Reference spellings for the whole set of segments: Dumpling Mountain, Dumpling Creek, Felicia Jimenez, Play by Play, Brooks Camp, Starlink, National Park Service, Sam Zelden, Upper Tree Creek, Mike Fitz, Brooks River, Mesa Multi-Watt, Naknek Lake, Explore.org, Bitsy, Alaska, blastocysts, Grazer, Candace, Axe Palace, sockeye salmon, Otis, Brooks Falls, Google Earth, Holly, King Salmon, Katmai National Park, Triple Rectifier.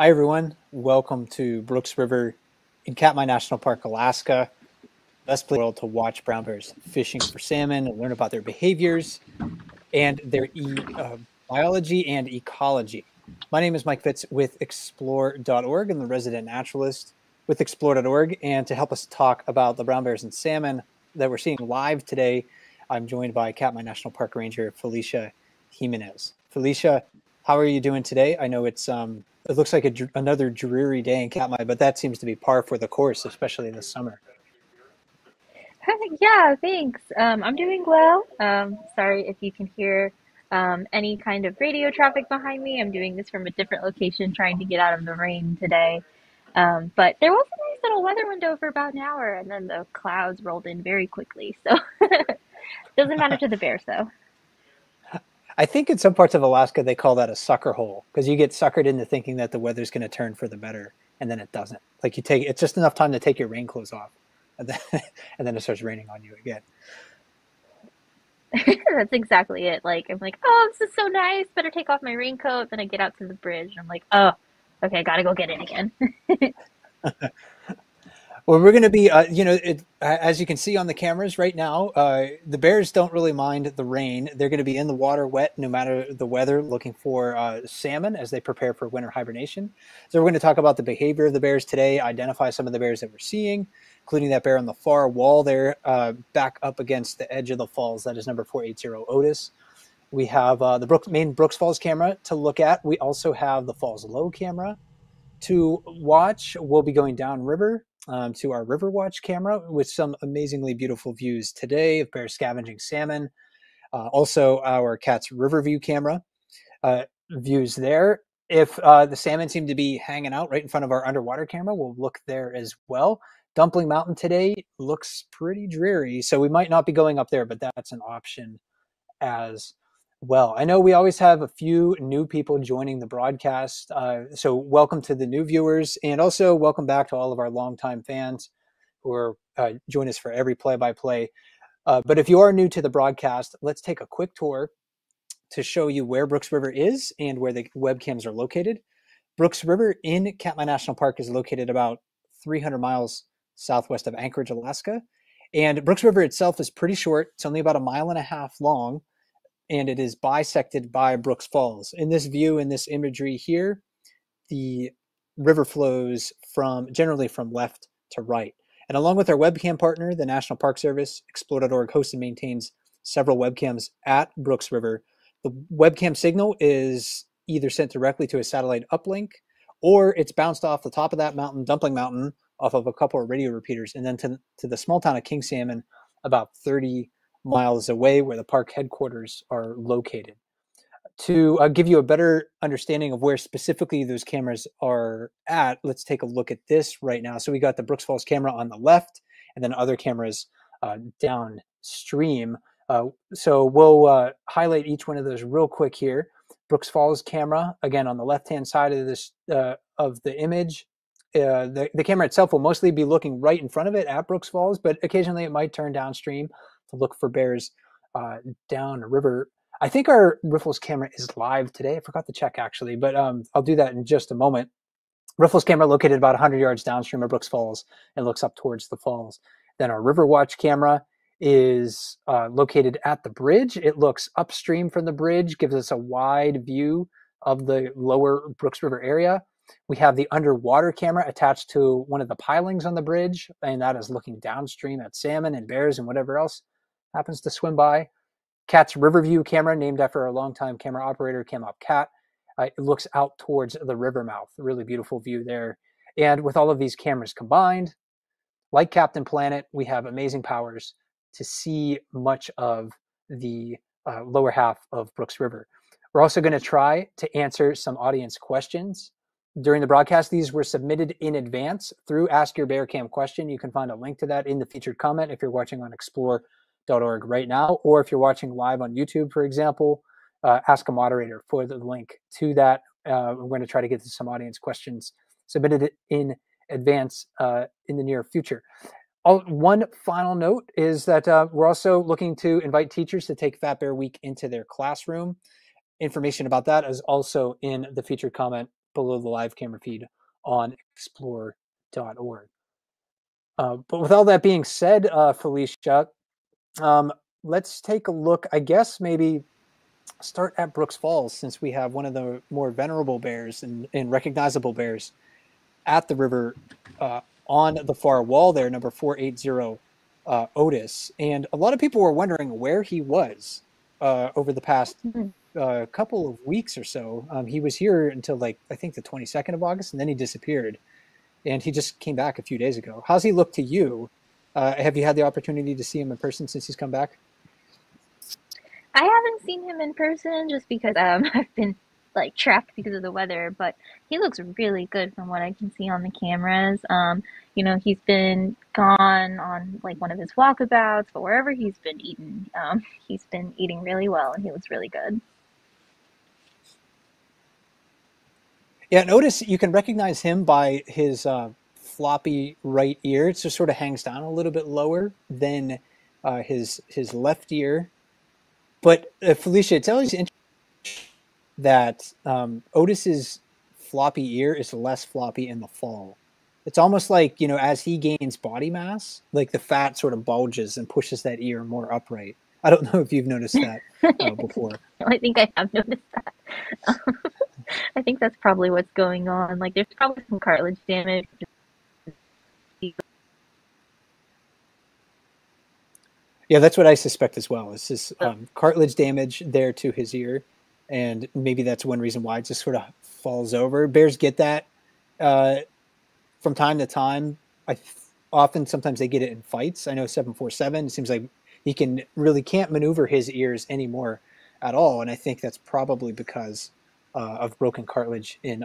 Hi everyone, welcome to Brooks River in Katmai National Park, Alaska. Best place in the world to watch brown bears fishing for salmon and learn about their behaviors and their biology and ecology. My name is Mike Fitz with Explore.org and the resident naturalist with Explore.org. And to help us talk about the brown bears and salmon that we're seeing live today, I'm joined by Katmai National Park Ranger Felicia Jimenez. Felicia, how are you doing today? I know it's it looks like another dreary day in Katmai, but that seems to be par for the course, especially this summer. Yeah, thanks. I'm doing well. Sorry if you can hear any kind of radio traffic behind me. I'm doing this from a different location, trying to get out of the rain today. But there was a nice little weather window for about an hour, and then the clouds rolled in very quickly. So doesn't matter to the bears, though. I think in some parts of Alaska, they call that a sucker hole because you get suckered into thinking that the weather's going to turn for the better, and then it doesn't. Like you take, it's just enough time to take your rain clothes off, and then it starts raining on you again. That's exactly it. Like, I'm like, oh, this is so nice. Better take off my raincoat. Then I get out to the bridge. And I'm like, oh, okay, I got to go get it again. Well, we're going to be, as you can see on the cameras right now, the bears don't really mind the rain. They're going to be in the water wet, no matter the weather, looking for salmon as they prepare for winter hibernation. So we're going to talk about the behavior of the bears today, identify some of the bears that we're seeing, including that bear on the far wall there, back up against the edge of the falls. That is number 480, Otis. We have the main Brooks Falls camera to look at. We also have the Falls Low camera to watch. We'll be going downriver to our river watch camera with some amazingly beautiful views today of bears scavenging salmon. Also our cat's river view camera views there. If the salmon seem to be hanging out right in front of our underwater camera, we'll look there as well. Dumpling Mountain today looks pretty dreary, so we might not be going up there, but that's an option as well. I know we always have a few new people joining the broadcast, so welcome to the new viewers, and also welcome back to all of our longtime fans who are, join us for every play-by-play. But if you are new to the broadcast, let's take a quick tour to show you where Brooks River is and where the webcams are located. Brooks River in Katmai National Park is located about 300 miles southwest of Anchorage, Alaska, and Brooks River itself is pretty short. It's only about 1.5 miles long, and it is bisected by Brooks Falls. In this view, in this imagery here, the river flows from generally from left to right. And along with our webcam partner, the National Park Service, Explore.org hosts and maintains several webcams at Brooks River. The webcam signal is either sent directly to a satellite uplink, or it's bounced off the top of that mountain, Dumpling Mountain, off of a couple of radio repeaters, and then to the small town of King Salmon, about 30 miles away, where the park headquarters are located. To give you a better understanding of where specifically those cameras are at, let's take a look at this right now. So we got the Brooks Falls camera on the left, and then other cameras downstream. So we'll highlight each one of those real quick here. Brooks Falls camera, again, on the left-hand side of this of the image. The camera itself will mostly be looking right in front of it at Brooks Falls, but occasionally it might turn downstream to look for bears downriver. I think our Riffles camera is live today. I forgot to check actually, but I'll do that in just a moment. Riffles camera located about 100 yards downstream of Brooks Falls and looks up towards the falls. Then our River Watch camera is located at the bridge. It looks upstream from the bridge, gives us a wide view of the lower Brooks River area. We have the underwater camera attached to one of the pilings on the bridge, and that is looking downstream at salmon and bears and whatever else happens to swim by. Cat's river view camera, named after our longtime camera operator, Cam Up Cat. It looks out towards the river mouth. A really beautiful view there. And with all of these cameras combined, like Captain Planet, we have amazing powers to see much of the lower half of Brooks River. We're also going to try to answer some audience questions during the broadcast. These were submitted in advance through Ask Your Bear Cam question. You can find a link to that in the featured comment if you're watching on Explore.org right now, or if you're watching live on YouTube, for example, ask a moderator for the link to that. We're going to try to get to some audience questions submitted in advance in the near future. One final note is that we're also looking to invite teachers to take Fat Bear Week into their classroom. Information about that is also in the featured comment below the live camera feed on Explore.org. But with all that being said, Felicia, let's take a look, I guess, maybe start at Brooks Falls, since we have one of the more venerable bears and recognizable bears at the river on the far wall there, number 480, Otis. And a lot of people were wondering where he was over the past couple of weeks or so. He was here until, like, I think the 22nd of August, and then he disappeared. And he just came back a few days ago. How's he looked to you? Have you had the opportunity to see him in person since he's come back? I haven't seen him in person just because I've been, like, trapped because of the weather, but he looks really good from what I can see on the cameras. You know, he's been gone on, like, one of his walkabouts, but wherever he's been eating really well, and he looks really good. Yeah, and Otis, you can recognize him by his floppy right ear. It just sort of hangs down a little bit lower than his left ear. But Felicia, it's always interesting that Otis's floppy ear is less floppy in the fall. It's almost like, you know, as he gains body mass, like the fat sort of bulges and pushes that ear more upright. I don't know if you've noticed that before. I think I have noticed that. I think that's probably what's going on. Like, there's probably some cartilage damage. Yeah, that's what I suspect as well. It's this cartilage damage there to his ear. And maybe that's one reason why it just sort of falls over. Bears get that from time to time. Sometimes they get it in fights. I know 747, it seems like he really can't maneuver his ears anymore at all. And I think that's probably because of broken cartilage in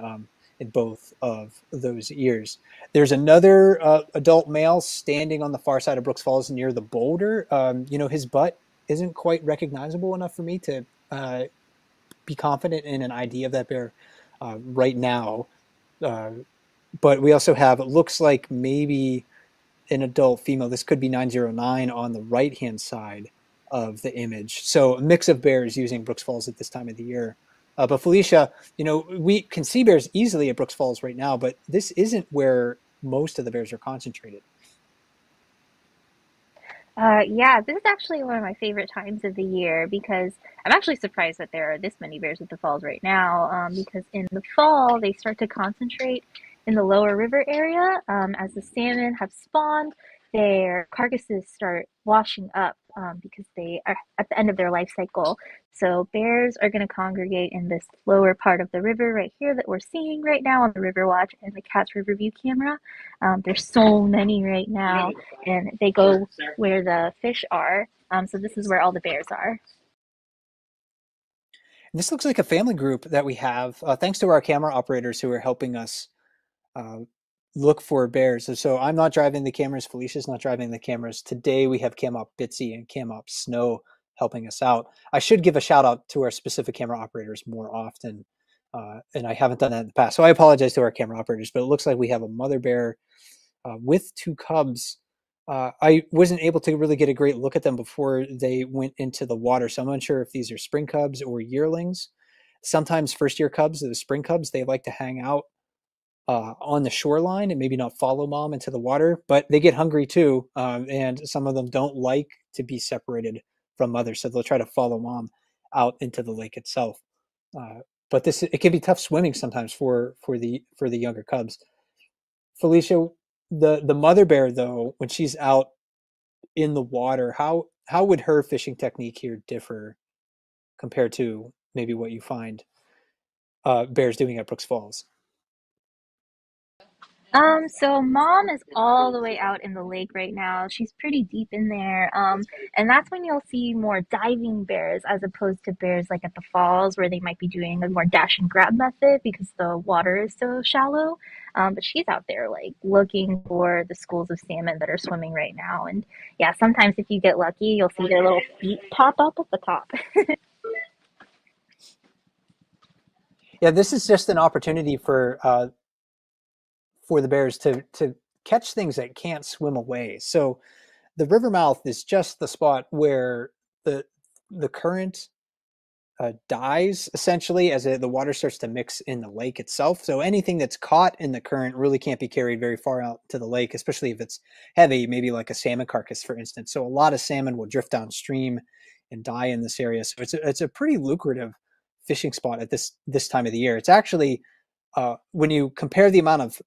both of those ears. There's another adult male standing on the far side of Brooks Falls near the boulder. You know, his butt isn't quite recognizable enough for me to be confident in an ID of that bear right now. But we also have, it looks like maybe an adult female. This could be 909 on the right-hand side of the image. So a mix of bears using Brooks Falls at this time of the year. But Felicia, you know, we can see bears easily at Brooks Falls right now, but this isn't where most of the bears are concentrated. Yeah, this is actually one of my favorite times of the year, because I'm actually surprised that there are this many bears at the falls right now, because in the fall, they start to concentrate in the lower river area. As the salmon have spawned, their carcasses start washing up because they are at the end of their life cycle. So bears are going to congregate in this lower part of the river right here that we're seeing right now on the River Watch and the Cat's River View camera. There's so many right now, and they go where the fish are. So this is where all the bears are. And this looks like a family group that we have, thanks to our camera operators who are helping us look for bears. So I'm not driving the cameras. Felicia's not driving the cameras. Today we have Cam Op Bitsy and Cam Op Snow helping us out. I should give a shout out to our specific camera operators more often, and I haven't done that in the past. So I apologize to our camera operators, but it looks like we have a mother bear with two cubs. I wasn't able to really get a great look at them before they went into the water. So I'm unsure if these are spring cubs or yearlings. Sometimes first year cubs, the spring cubs, they like to hang out on the shoreline and maybe not follow mom into the water, but they get hungry too. And some of them don't like to be separated from mother, so they'll try to follow mom out into the lake itself. But it can be tough swimming sometimes for the younger cubs. Felicia, the mother bear though, when she's out in the water, how would her fishing technique here differ compared to maybe what you find bears doing at Brooks Falls? So mom is all the way out in the lake right now. She's pretty deep in there. And that's when you'll see more diving bears as opposed to bears like at the falls where they might be doing a more dash and grab method because the water is so shallow. But she's out there like looking for the schools of salmon that are swimming right now. And yeah, sometimes if you get lucky, you'll see their little feet pop up at the top. Yeah, this is just an opportunity for the bears to catch things that can't swim away. So the river mouth is just the spot where the current dies essentially as the water starts to mix in the lake itself. So anything that's caught in the current really can't be carried very far out to the lake, especially if it's heavy, maybe like a salmon carcass, for instance. So a lot of salmon will drift downstream and die in this area. So it's a pretty lucrative fishing spot at this time of the year. It's actually, when you compare the amount of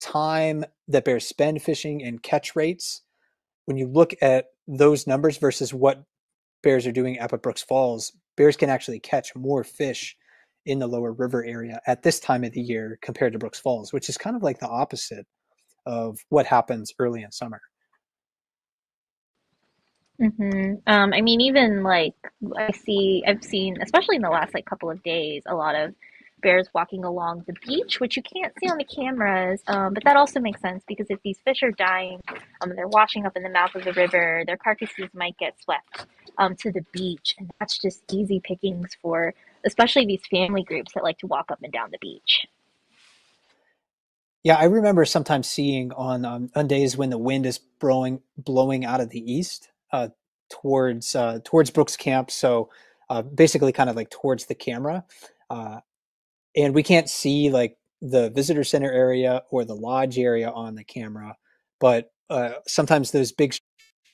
time that bears spend fishing and catch rates, when you look at those numbers versus what bears are doing up at Brooks Falls, bears can actually catch more fish in the lower river area at this time of the year compared to Brooks Falls, which is kind of like the opposite of what happens early in summer. I mean, even like I've seen, especially in the last like couple of days, a lot of bears walking along the beach, which you can't see on the cameras, but that also makes sense because if these fish are dying, they're washing up in the mouth of the river, their carcasses might get swept to the beach, and that's just easy pickings for especially these family groups that like to walk up and down the beach. Yeah, I remember sometimes seeing on days when the wind is blowing out of the east towards Brooks Camp, so basically kind of like towards the camera. And we can't see like the visitor center area or the lodge area on the camera, but sometimes those big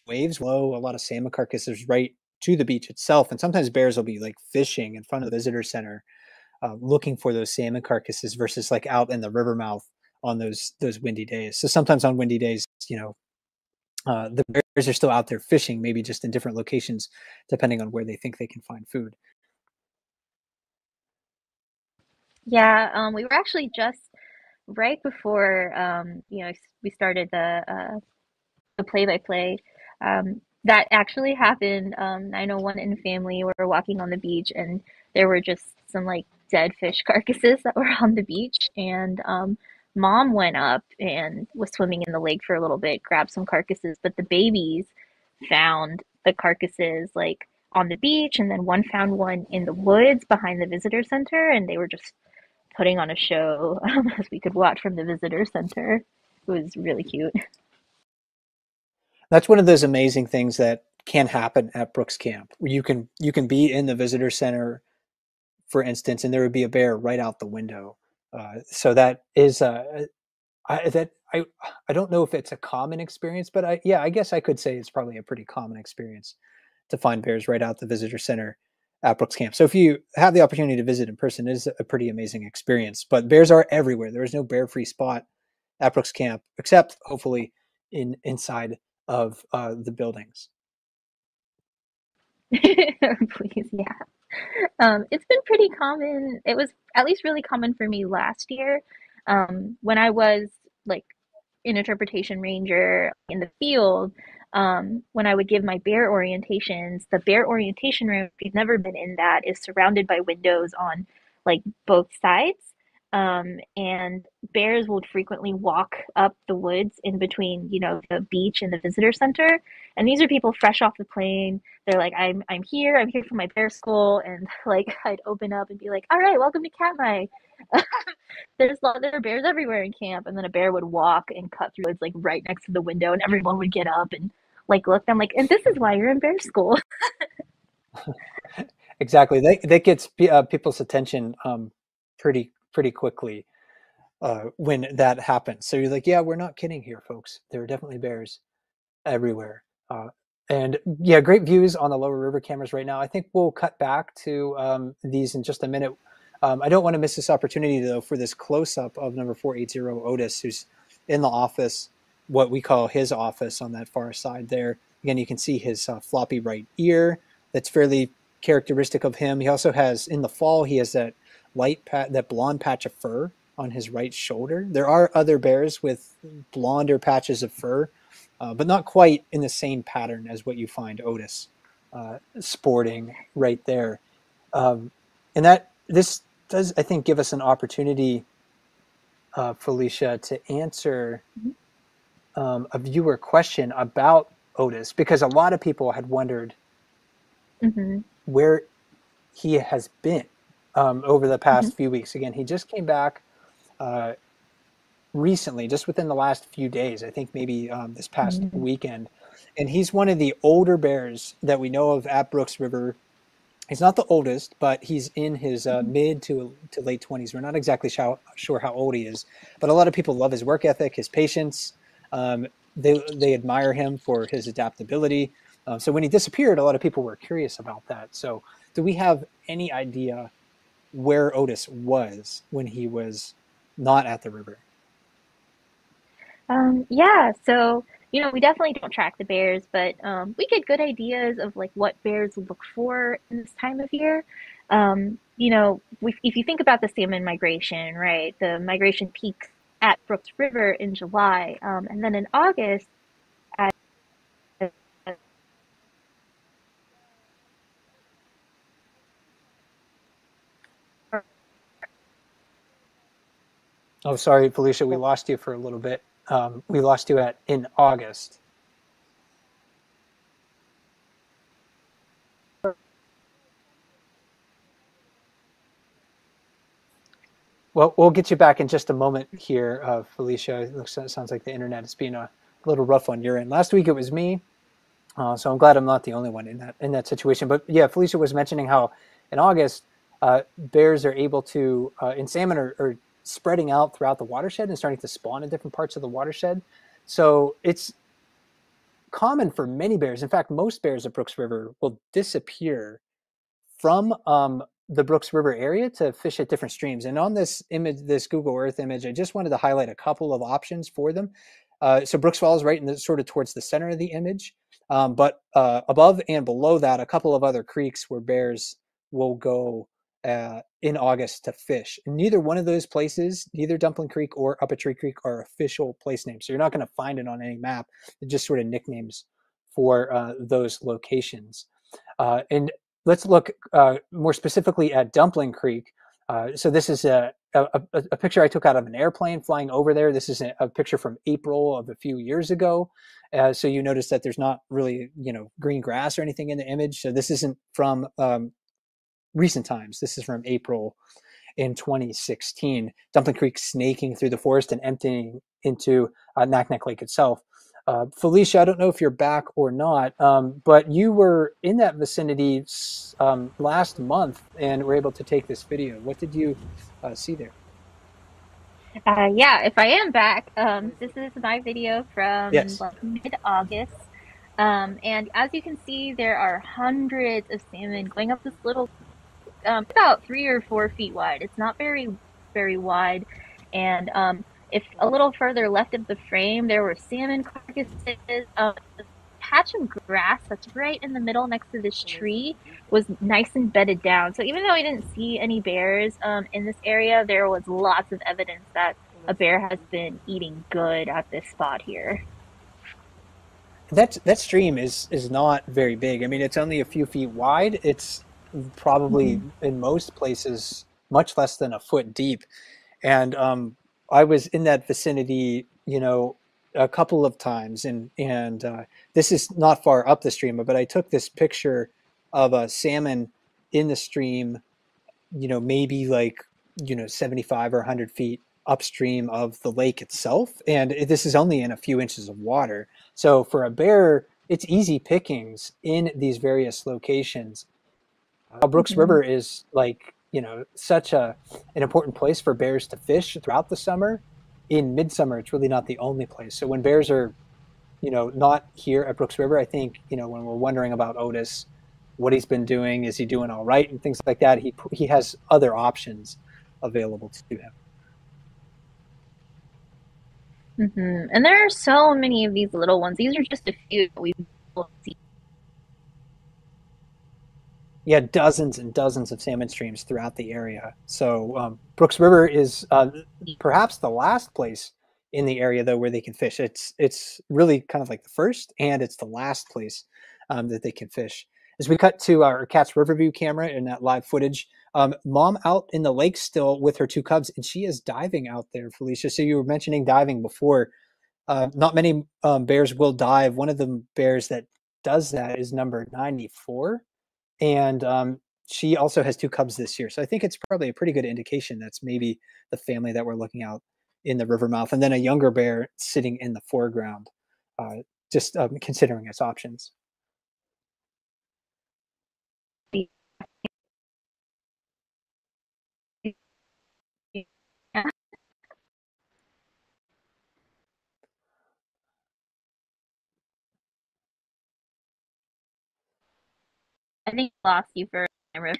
waves blow a lot of salmon carcasses right to the beach itself. And sometimes bears will be like fishing in front of the visitor center, looking for those salmon carcasses versus like out in the river mouth on those windy days. So sometimes on windy days, you know, the bears are still out there fishing, maybe just in different locations, depending on where they think they can find food. Yeah, we were actually just right before, we started the play-by-play. That actually happened. 901 and family were walking on the beach, and there were just some like dead fish carcasses that were on the beach. And mom went up and was swimming in the lake for a little bit, grabbed some carcasses, but the babies found the carcasses like on the beach, and then one found one in the woods behind the visitor center, and they were just putting on a show as we could watch from the visitor center. It was really cute. That's one of those amazing things that can happen at Brooks Camp, where you can be in the visitor center, for instance, and there would be a bear right out the window. So that is I don't know if it's a common experience, but I guess I could say it's probably a pretty common experience to find bears right out the visitor center at Brooks Camp. So if you have the opportunity to visit in person, it is a pretty amazing experience. But bears are everywhere. There is no bear-free spot at Brooks Camp, except hopefully inside of the buildings. Please, yeah. It's been pretty common. It was at least really common for me last year when I was like an interpretation ranger in the field. When I would give my bear orientations, the bear orientation room, if you've never been in that, is surrounded by windows on like both sides. And bears would frequently walk up the woods in between, you know, the beach and the visitor center. And these are people fresh off the plane. They're like, I'm here for my bear school. And like, I'd open up and be like, all right, welcome to Katmai. There are bears everywhere in camp. And then a bear would walk and cut through woods like right next to the window, and everyone would get up and like look. I'm like, and this is why you're in bear school. Exactly. That gets people's attention pretty quickly when that happens. So you're like, yeah, we're not kidding here, folks. There are definitely bears everywhere. And yeah, great views on the lower river cameras right now. I think we'll cut back to these in just a minute. I don't want to miss this opportunity, though, for this close-up of number 480 Otis, who's in the office, what we call his office on that far side there. Again, you can see his floppy right ear. That's fairly characteristic of him. He also has, in the fall, he has that that blonde patch of fur on his right shoulder. There are other bears with blonder patches of fur, but not quite in the same pattern as what you find Otis sporting right there. And this does, I think, give us an opportunity, Felicia, to answer a viewer question about Otis, because a lot of people had wondered where he has been over the past few weeks. Again, he just came back recently, just within the last few days, I think maybe this past weekend. And he's one of the older bears that we know of at Brooks River. He's not the oldest, but he's in his mid to late 20s. We're not exactly sure how old he is, but a lot of people love his work ethic, his patience. They admire him for his adaptability. So when he disappeared, a lot of people were curious about that. So do we have any idea where Otis was when he was not at the river? Yeah, so, you know, we definitely don't track the bears, but we get good ideas of like what bears look for in this time of year. You know, if you think about the salmon migration, right, the migration peaks at Brooks River in July, and then in August, Oh, sorry, Felicia, we lost you for a little bit. We lost you in August. Well, we'll get you back in just a moment here, Felicia. It sounds like the internet is being a little rough on your end. Last week it was me, so I'm glad I'm not the only one in that situation. But yeah, Felicia was mentioning how in August bears are able to, and salmon are spreading out throughout the watershed and starting to spawn in different parts of the watershed. So it's common for many bears. In fact, most bears at Brooks River will disappear from the Brooks River area to fish at different streams. And on this image, this Google Earth image, I just wanted to highlight a couple of options for them. So Brooks Falls right in the sort of towards the center of the image, but above and below that, a couple of other creeks where bears will go in August to fish. Neither one of those places, neither Dumpling Creek or Upper Tree Creek, are official place names. So you're not going to find it on any map. They're just sort of nicknames for those locations. And let's look more specifically at Dumpling Creek. So this is a picture I took out of an airplane flying over there. This is a picture from April of a few years ago. So you notice that there's not really, you know, green grass or anything in the image. So this isn't from recent times. This is from April in 2016. Dumpling Creek snaking through the forest and emptying into Naknek Lake itself. Felicia, I don't know if you're back or not, but you were in that vicinity last month and were able to take this video. What did you see there? Yeah, if I am back, this is my video from mid-August. And as you can see, there are hundreds of salmon going up this little about 3 or 4 feet wide. It's not very wide. And if a little further left of the frame, there were salmon carcasses. A patch of grass that's right in the middle next to this tree was nice and bedded down. So even though we didn't see any bears in this area, there was lots of evidence that a bear has been eating good at this spot here. That stream is not very big. I mean, it's only a few feet wide. It's probably in most places much less than a foot deep. And I was in that vicinity, you know, a couple of times, and this is not far up the stream, but I took this picture of a salmon in the stream, you know, maybe like, you know, 75 or 100 feet upstream of the lake itself. And this is only in a few inches of water. So for a bear, it's easy pickings in these various locations. Brooks River is like, you know, such an important place for bears to fish throughout the summer. In midsummer, it's really not the only place. So when bears are, you know, not here at Brooks River, I think, you know, when we're wondering about Otis, what he's been doing, is he doing all right and things like that, he has other options available to him. And there are so many of these little ones. These are just a few that we've seen. Yeah, dozens and dozens of salmon streams throughout the area. So Brooks River is perhaps the last place in the area, though, where they can fish. It's really kind of like the first, and it's the last place that they can fish. As we cut to our Cat's Riverview camera in that live footage, Mom out in the lake still with her two cubs, and she is diving out there, Felicia. So you were mentioning diving before. Not many bears will dive. One of the bears that does that is number 94, and she also has two cubs this year. So I think it's probably a pretty good indication that's maybe the family that we're looking out in the river mouth, and then a younger bear sitting in the foreground, just considering its options. think I lost you for a riff.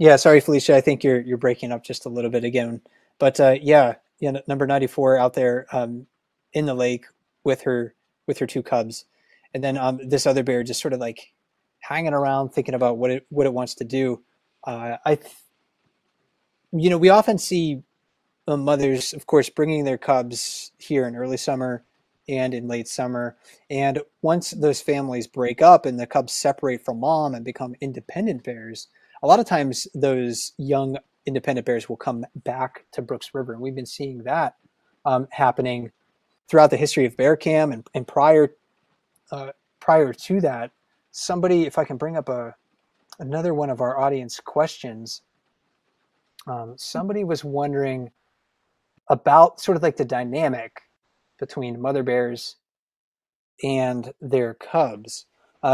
Yeah, sorry, Felicia. I think you're breaking up just a little bit again. But yeah, number 94 out there in the lake with her two cubs, and then this other bear just sort of like hanging around, thinking about what it wants to do. You know, we often see mothers, of course, bringing their cubs here in early summer and in late summer. And once those families break up and the cubs separate from mom and become independent bears, a lot of times those young independent bears will come back to Brooks River. And we've been seeing that happening throughout the history of Bear Cam and prior to that. Somebody, if I can bring up another one of our audience questions, somebody was wondering about sort of like the dynamic between mother bears and their cubs,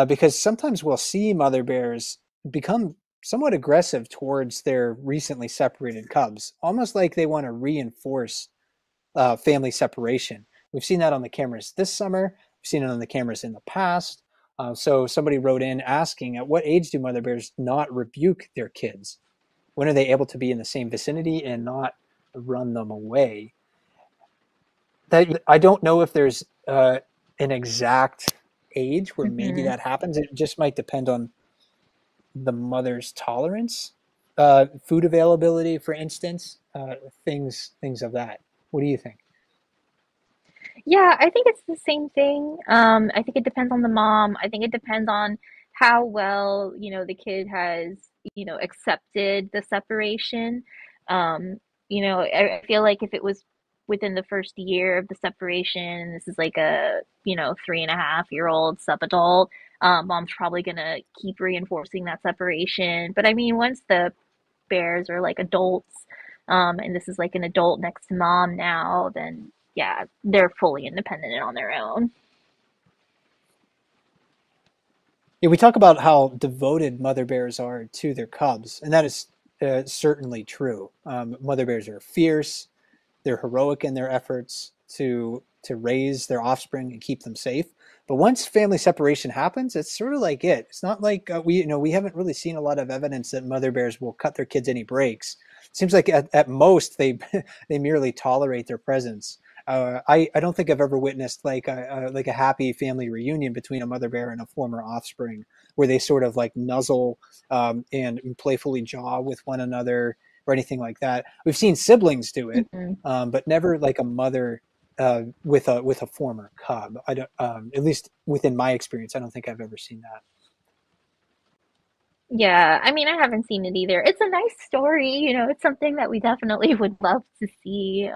because sometimes we'll see mother bears become somewhat aggressive towards their recently separated cubs, almost like they want to reinforce family separation. We've seen that on the cameras this summer. We've seen it on the cameras in the past. So somebody wrote in asking, at what age do mother bears not rebuke their kids? When are they able to be in the same vicinity and not run them away? That, I don't know if there's an exact age where maybe that happens. It just might depend on the mother's tolerance, food availability, for instance, things of that. What do you think? Yeah, I think it's the same thing. I think it depends on the mom. I think it depends on how well, you know, the kid has, you know, accepted the separation. You know, I feel like if it was within the first year of the separation, this is like a, you know, 3.5-year-old sub-adult, mom's probably gonna keep reinforcing that separation. But I mean, once the bears are like adults, and this is like an adult next to mom now, then yeah, they're fully independent and on their own. Yeah, we talk about how devoted mother bears are to their cubs, and that is certainly true. Mother bears are fierce, they're heroic in their efforts to raise their offspring and keep them safe. But once family separation happens, it's sort of like it. It's not like we haven't really seen a lot of evidence that mother bears will cut their kids any breaks. It seems like at most they merely tolerate their presence. I don't think I've ever witnessed like a happy family reunion between a mother bear and a former offspring, where they sort of like nuzzle and playfully jaw with one another or anything like that. We've seen siblings do it, but never like a mother with a former cub. I don't, at least within my experience, I don't think I've ever seen that. Yeah, I mean, I haven't seen it either. It's a nice story, you know. It's something that we definitely would love to see.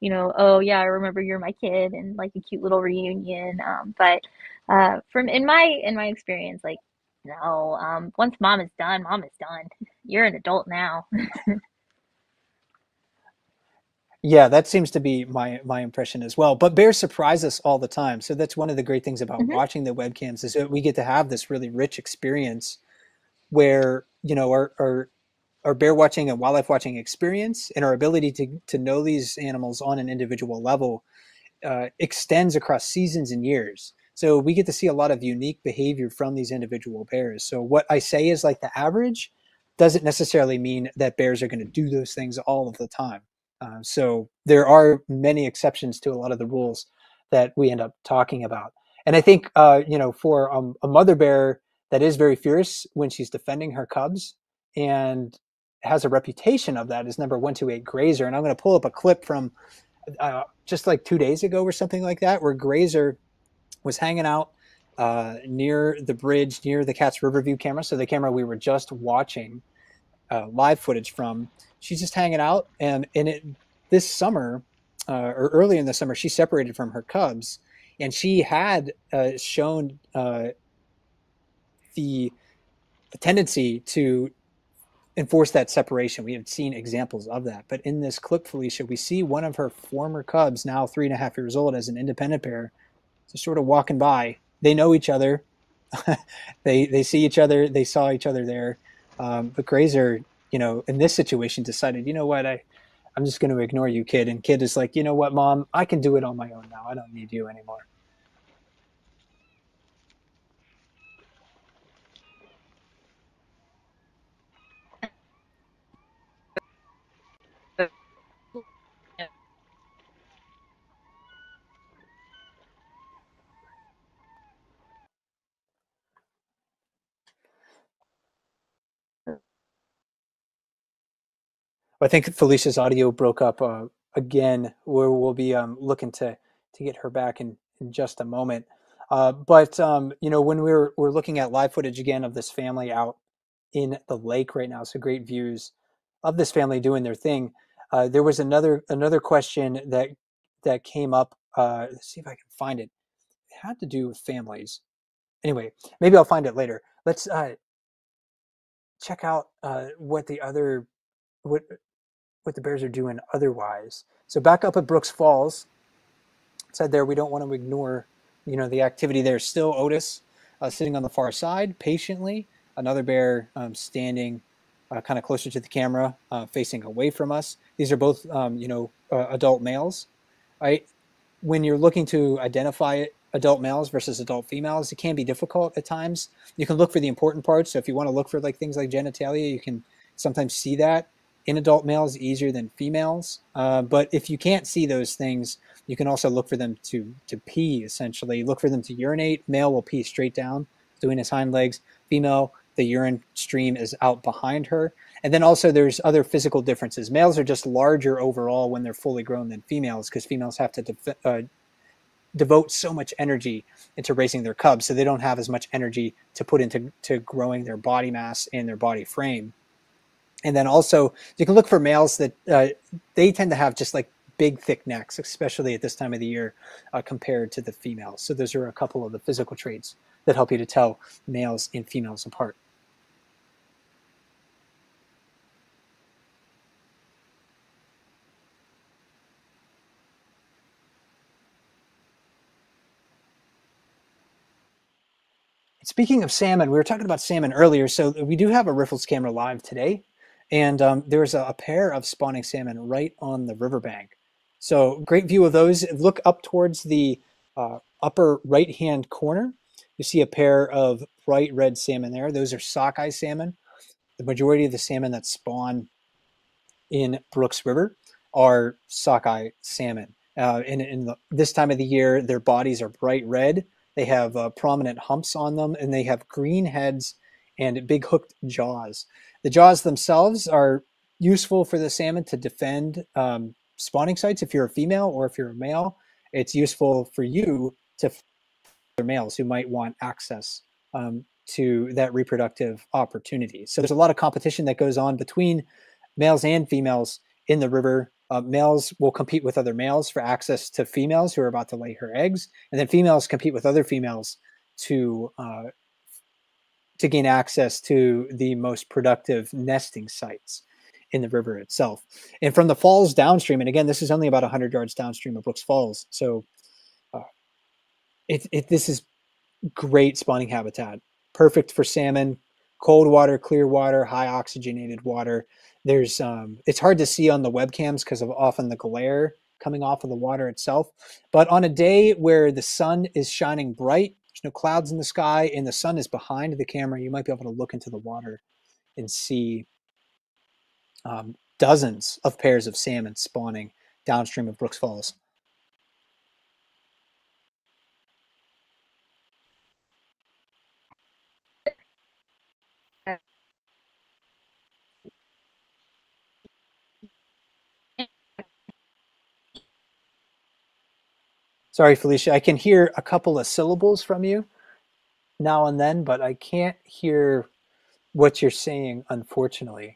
You know, oh yeah, I remember you're my kid, and like a cute little reunion. But from in my experience, like no, once mom is done, mom is done. You're an adult now. Yeah, that seems to be my impression as well. But bears surprise us all the time, so that's one of the great things about watching the webcams, is that we get to have this really rich experience where, you know, our bear watching and wildlife watching experience and our ability to know these animals on an individual level extends across seasons and years. So we get to see a lot of unique behavior from these individual bears. So what I say is like the average doesn't necessarily mean that bears are going to do those things all of the time. So there are many exceptions to a lot of the rules that we end up talking about. And I think, you know, for a mother bear that is very fierce when she's defending her cubs and has a reputation of that, is number 128 Grazer. And I'm going to pull up a clip from just like 2 days ago or something like that, where Grazer was hanging out near the bridge, near the Cats Riverview camera. So the camera we were just watching live footage from, she's just hanging out. And this summer, or early in the summer, she separated from her cubs, and she had shown the tendency to enforce that separation. We have seen examples of that. But in this clip, Felicia, we see one of her former cubs, now 3.5 years old, as an independent bear, just sort of walking by. They know each other. they see each other. They saw each other there. But Grazer, you know, in this situation decided, you know what, I'm just going to ignore you, kid. And kid is like, you know what, mom, I can do it on my own now. I don't need you anymore. I think Felicia's audio broke up again, where we'll be looking to get her back in just a moment. But you know, when we're looking at live footage again of this family out in the lake right now, so great views of this family doing their thing. There was another question that came up. Let's see if I can find it. It had to do with families. Anyway, maybe I'll find it later. Let's check out what the bears are doing otherwise. So back up at Brooks Falls, it said there we don't want to ignore, you know, the activity there. Still Otis sitting on the far side patiently. Another bear standing kind of closer to the camera, facing away from us. These are both adult males, right? When you're looking to identify adult males versus adult females, it can be difficult at times. You can look for the important parts. So if you want to look for like things like genitalia, you can sometimes see that in adult males easier than females. But if you can't see those things, you can also look for them to pee, essentially. Look for them to urinate. Male will pee straight down, doing his hind legs. Female, the urine stream is out behind her. And then also there's other physical differences. Males are just larger overall when they're fully grown than females, because females have to devote so much energy into raising their cubs, so they don't have as much energy to put into growing their body mass and their body frame. And then also you can look for males that they tend to have just like big thick necks, especially at this time of the year, compared to the females. So those are a couple of the physical traits that help you to tell males and females apart. Speaking of salmon, we were talking about salmon earlier, so we do have a Riffles camera live today, and there's a pair of spawning salmon right on the riverbank. So great view of those. Look up towards the upper right-hand corner. You see a pair of bright red salmon there. Those are sockeye salmon. The majority of the salmon that spawn in Brooks River are sockeye salmon. In this time of the year, their bodies are bright red. They have prominent humps on them, and they have green heads and big hooked jaws. The jaws themselves are useful for the salmon to defend spawning sites. If you're a female or if you're a male, it's useful for you to other males who might want access to that reproductive opportunity. So there's a lot of competition that goes on between males and females in the river. Males will compete with other males for access to females who are about to lay her eggs, and then females compete with other females to gain access to the most productive nesting sites in the river itself. And from the falls downstream, and again, this is only about 100 yards downstream of Brooks Falls, so this is great spawning habitat, perfect for salmon. Cold water, clear water, high oxygenated water. There's it's hard to see on the webcams because of often the glare coming off of the water itself. But on a day where the sun is shining bright, there's no clouds in the sky, and the sun is behind the camera, you might be able to look into the water and see dozens of pairs of salmon spawning downstream of Brooks Falls. Sorry, Felicia, I can hear a couple of syllables from you now and then, but I can't hear what you're saying, unfortunately.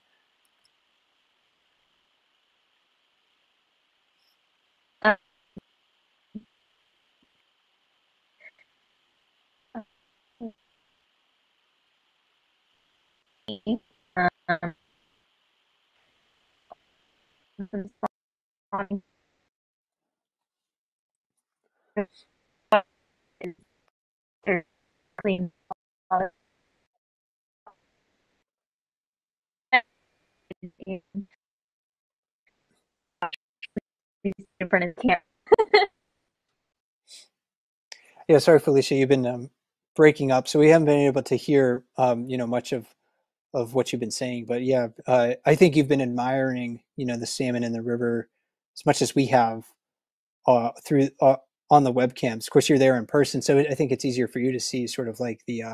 Clean. Yeah, sorry, Felicia, you've been breaking up, so we haven't been able to hear much of what you've been saying. But yeah, I think you've been admiring the salmon in the river as much as we have on the webcams. Of course, you're there in person, so I think it's easier for you to see sort of like the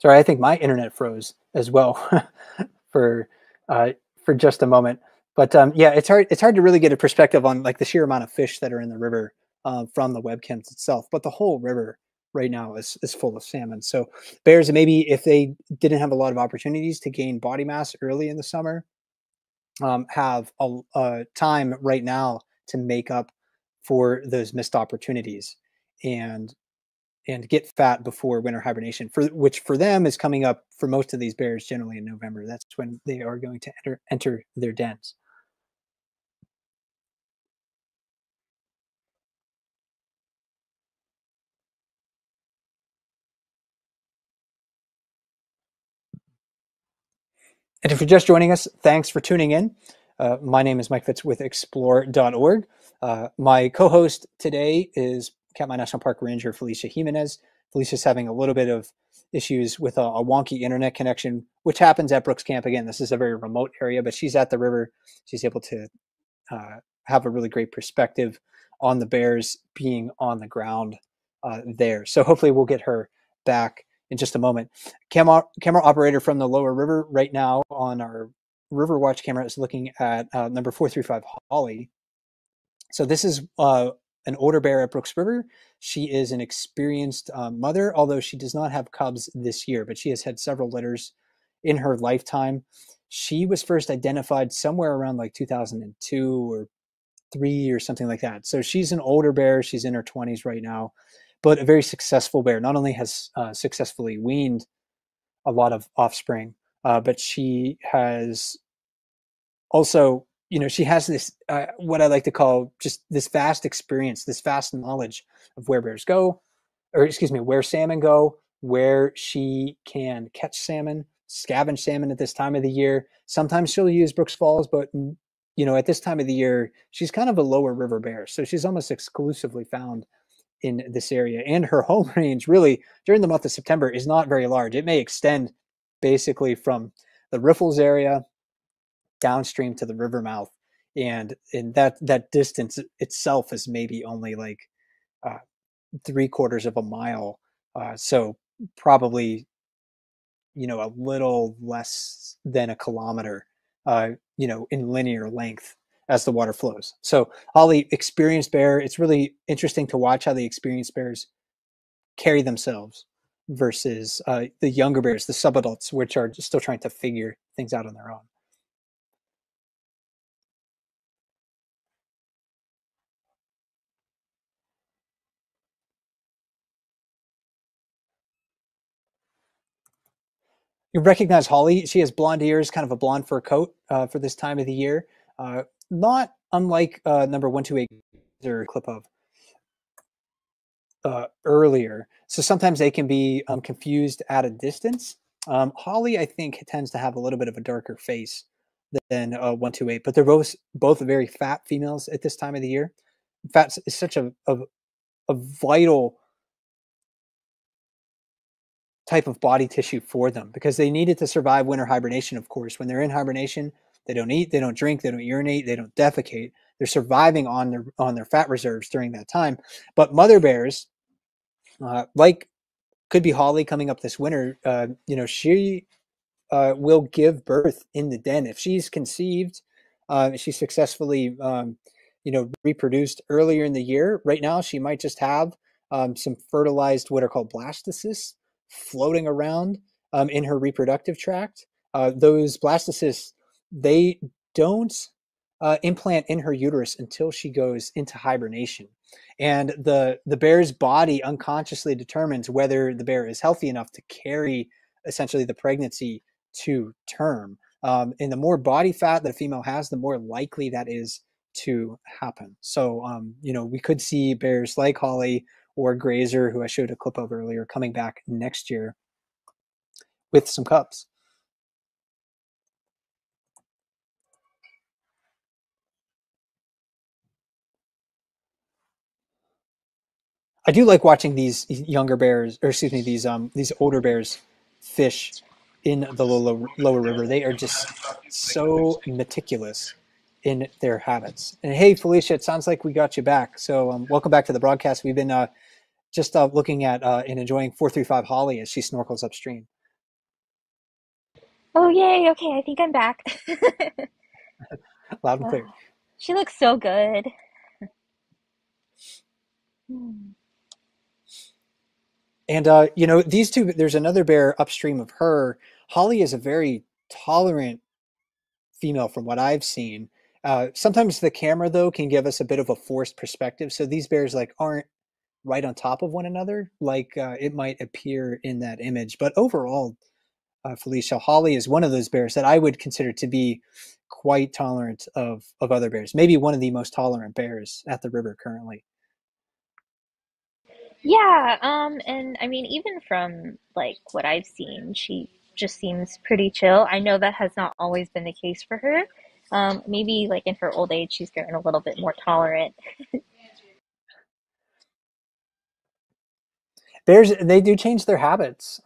Sorry, I think my internet froze as well for just a moment. But yeah, it's hard to really get a perspective on like the sheer amount of fish that are in the river from the webcams itself. But the whole river right now is full of salmon. So bears, maybe if they didn't have a lot of opportunities to gain body mass early in the summer, have a time right now to make up for those missed opportunities and get fat before winter hibernation, which for them is coming up for most of these bears generally in November. That's when they are going to enter their dens. And if you're just joining us, thanks for tuning in. My name is Mike Fitz with Explore.org. My co-host today is Katmai National Park Ranger Felicia Jimenez. Felicia's having a little bit of issues with a wonky internet connection, which happens at Brooks Camp. Again, this is a very remote area, but she's at the river. She's able to have a really great perspective on the bears being on the ground there. So hopefully we'll get her back in just a moment. Camera operator from the lower river right now on our river watch camera is looking at number 435, Holly. So this is an older bear at Brooks River. She is an experienced mother, although she does not have cubs this year, but she has had several litters in her lifetime. She was first identified somewhere around like 2002 or 3 or something like that. So she's an older bear. She's in her 20s right now, but a very successful bear. Not only has successfully weaned a lot of offspring, but she has also, you know, she has this, what I like to call just this vast experience, this vast knowledge of where bears go, or excuse me, where salmon go, where she can catch salmon, scavenge salmon at this time of the year. Sometimes she'll use Brooks Falls, but you know, at this time of the year, she's kind of a lower river bear. So she's almost exclusively found in this area, and her home range really during the month of September is not very large. It may extend basically from the Riffles area downstream to the river mouth, and that distance itself is maybe only like 3/4 of a mile, so probably, you know, a little less than a kilometer, you know, in linear length as the water flows. So Holly, experienced bear. It's really interesting to watch how the experienced bears carry themselves versus the younger bears, the subadults, which are still trying to figure things out on their own. You recognize Holly. She has blonde ears, kind of a blonde fur coat for this time of the year. Not unlike number 128 clip of earlier. So sometimes they can be confused at a distance. Holly, I think, tends to have a little bit of a darker face than 128, but they're both very fat females at this time of the year. Fat is such a vital type of body tissue for them because they need it to survive winter hibernation, of course. When they're in hibernation, they don't eat, they don't drink, they don't urinate, they don't defecate. They're surviving on their fat reserves during that time. But mother bears, like could be Holly coming up this winter, you know, she will give birth in the den. If she's conceived, she successfully, you know, reproduced earlier in the year. Right now, she might just have some fertilized what are called blastocysts floating around in her reproductive tract. Those blastocysts, they don't implant in her uterus until she goes into hibernation. And the bear's body unconsciously determines whether the bear is healthy enough to carry essentially the pregnancy to term. And the more body fat that a female has, the more likely that is to happen. So, you know, we could see bears like Holly or Grazer, who I showed a clip of earlier, coming back next year with some cubs. I do like watching these younger bears, or excuse me, these older bears fish in the lower river. They are just so meticulous in their habits. And hey, Felicia, it sounds like we got you back. So welcome back to the broadcast. We've been just looking at and enjoying 435 Holly as she snorkels upstream. Oh, yay. Okay. I think I'm back. Loud and clear. Oh, she looks so good. And, you know, these two, there's another bear upstream of her. Holly is a very tolerant female from what I've seen. Sometimes the camera, though, can give us a bit of a forced perspective. So these bears like aren't right on top of one another, like it might appear in that image. But overall, Felicia, Holly is one of those bears that I would consider to be quite tolerant of other bears, maybe one of the most tolerant bears at the river currently. Yeah. And I mean, even from like what I've seen, she just seems pretty chill. I know that has not always been the case for her. Maybe like in her old age, she's getting a little bit more tolerant. Bears, they do change their habits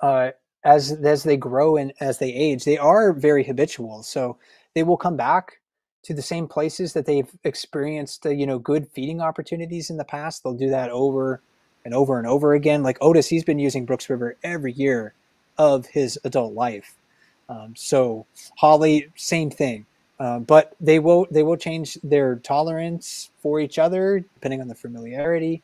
as they grow and as they age. They are very habitual, so they will come back to the same places that they've experienced, you know, good feeding opportunities in the past. They'll do that over and over and over again. Like Otis, he's been using Brooks River every year of his adult life. So Holly, same thing. But they will change their tolerance for each other depending on the familiarity.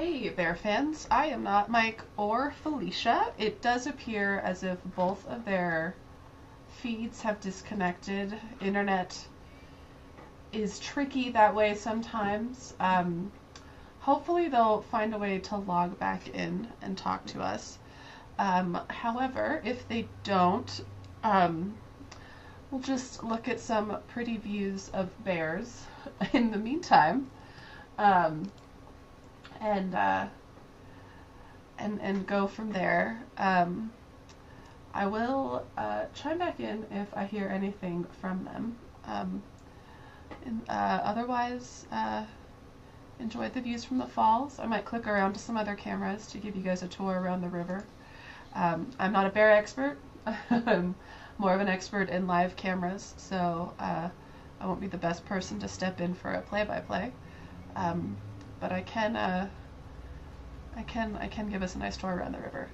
Hey there, fans. I am not Mike or Felicia. It does appear as if both of their feeds have disconnected. Internet is tricky that way sometimes. Hopefully they'll find a way to log back in and talk to us. However, if they don't, we'll just look at some pretty views of bears in the meantime, and go from there. I will chime back in if I hear anything from them. Otherwise, enjoy the views from the falls. I might click around to some other cameras to give you guys a tour around the river. I'm not a bear expert. I'm more of an expert in live cameras, so I won't be the best person to step in for a play-by-play. But I can give us a nice tour around the river.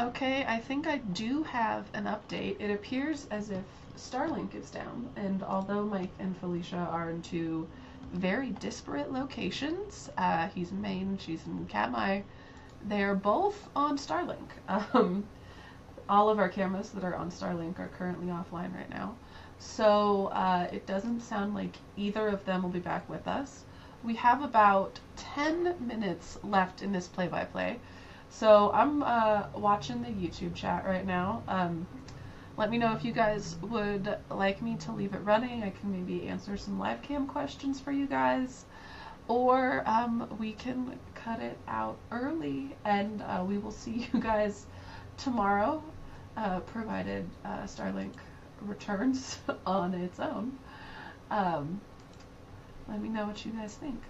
Okay, I think I do have an update. It appears as if Starlink is down, and although Mike and Felicia are in two very disparate locations, he's in Maine, she's in Katmai, they're both on Starlink. All of our cameras that are on Starlink are currently offline right now, so it doesn't sound like either of them will be back with us. We have about 10 minutes left in this play-by-play. So I'm watching the YouTube chat right now. Let me know if you guys would like me to leave it running. I can maybe answer some live cam questions for you guys, or we can cut it out early, and we will see you guys tomorrow, provided Starlink returns on its own. Let me know what you guys think.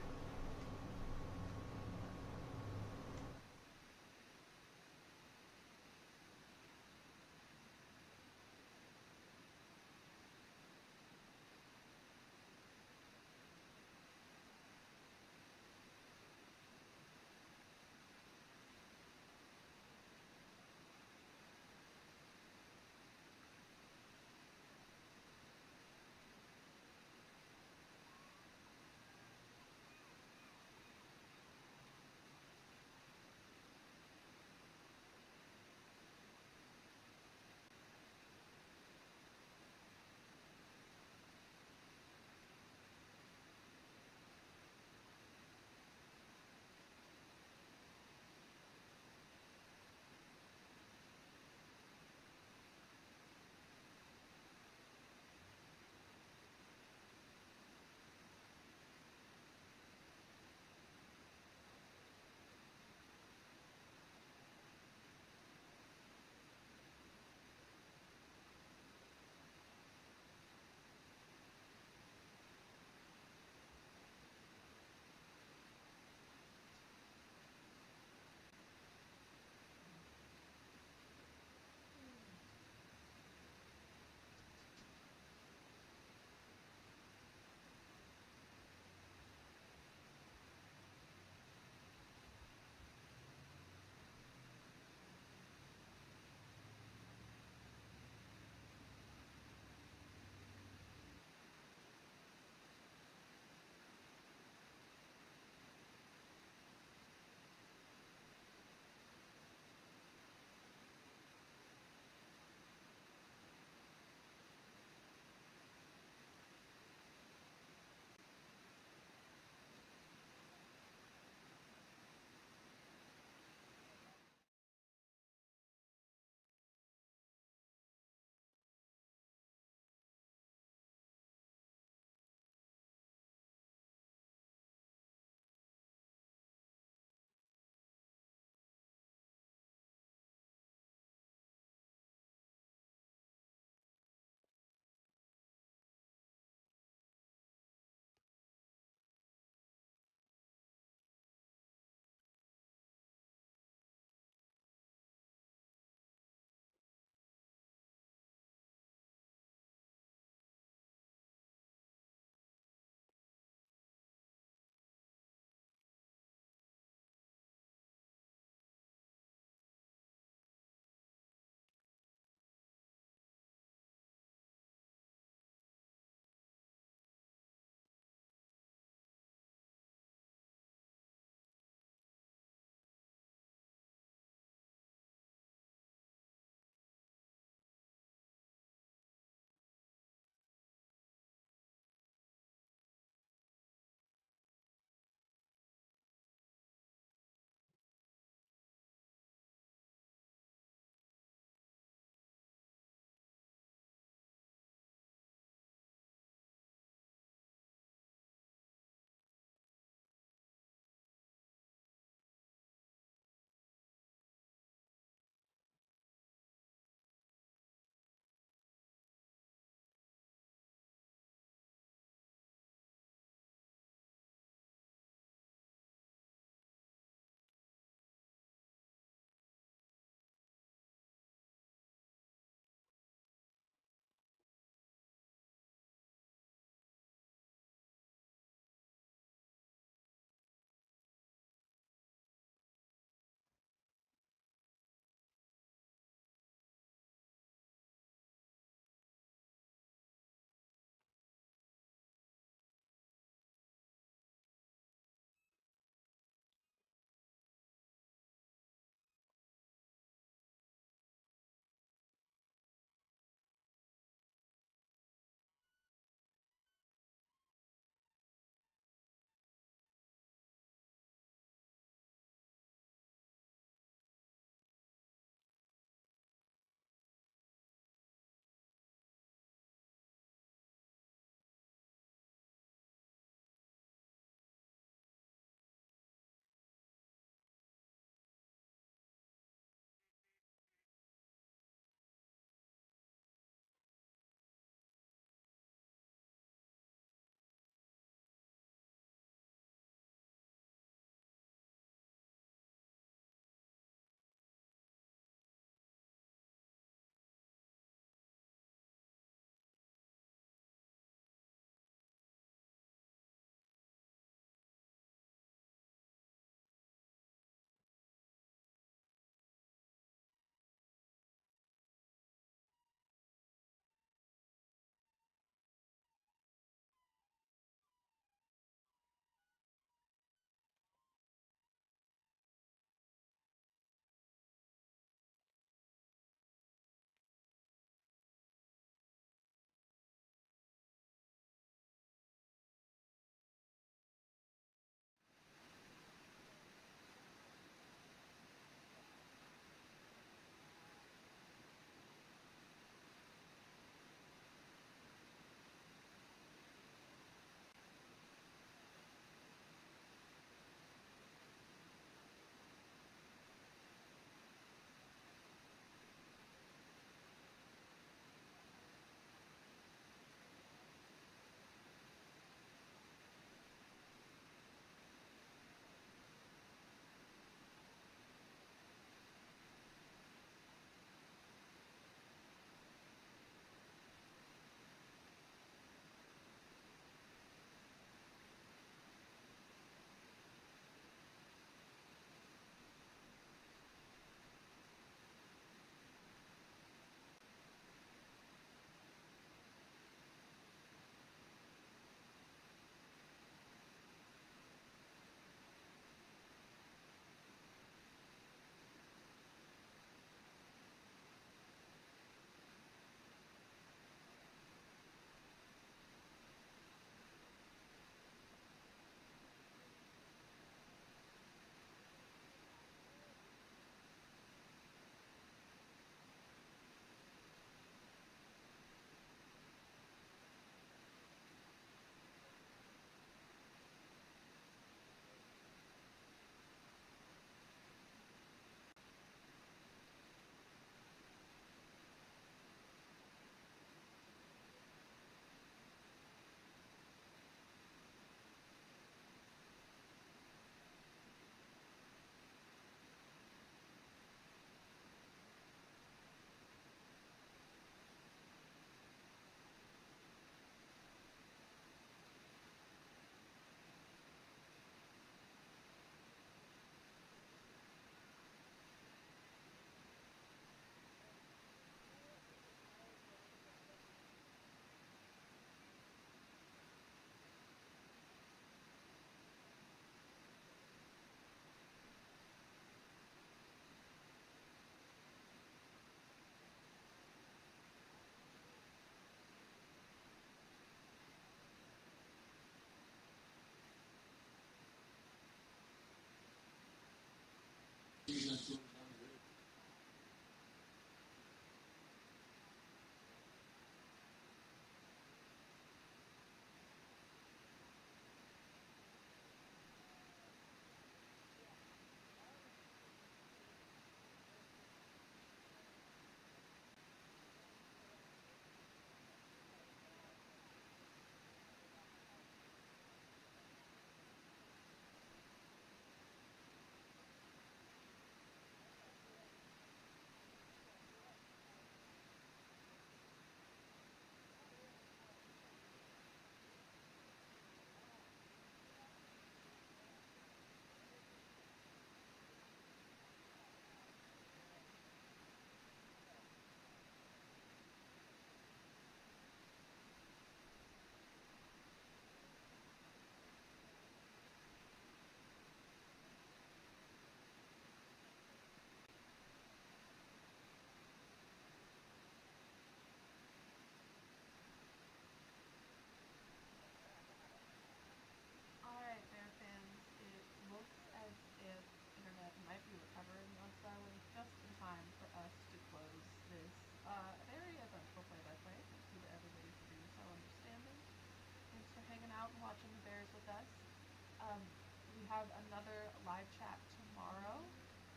We have another live chat tomorrow,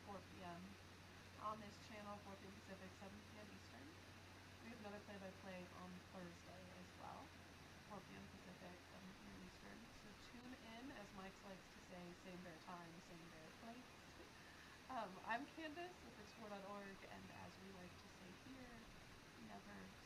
4 p.m. on this channel, 4 p.m. Pacific, 7 p.m. Eastern. We have another play-by-play on Thursday as well, 4 p.m. Pacific, 7 p.m. Eastern. So tune in, as Mike likes to say, same bear time, same bear place. I'm Candace with Explore.org, and as we like to say here, never